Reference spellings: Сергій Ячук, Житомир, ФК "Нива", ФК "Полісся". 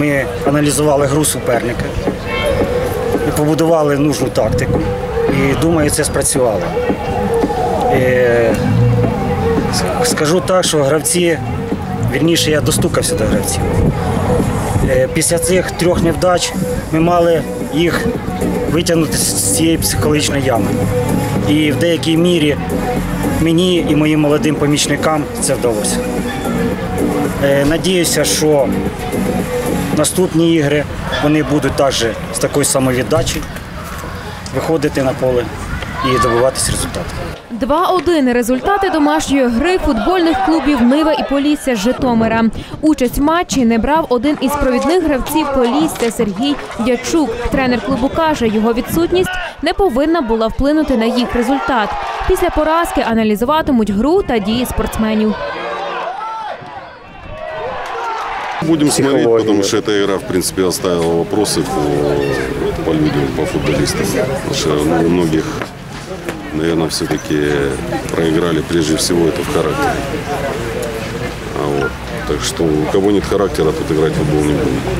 ми аналізували гру суперника і побудували нужну тактику. І, думаю, це спрацювало. Скажу так, що гравці, вірніше, я достукався до гравців. Після цих трьох невдач ми мали їх витягнути з цієї психологічної ями. І в деякій мірі мені і моїм молодим помічникам це вдалося. Надіюся, що наступні ігри вони будуть також з такою самовіддачею виходити на поле і добиватися результатів. 2-1 – результати домашньої гри футбольних клубів «Нива» і «Полісся» з Житомира. Участь в матчі не брав один із провідних гравців «Полісся» Сергій Ячук. Тренер клубу каже, його відсутність не повинна була вплинути на їх результат. Після поразки аналізуватимуть гру та дії спортсменів. Будем смотреть, потому что эта игра, в принципе, оставила вопросы по людям, по футболистам. Потому что у многих, наверное, все-таки проиграли прежде всего это в характере. Так что у кого нет характера, тот играть в футбол не будет.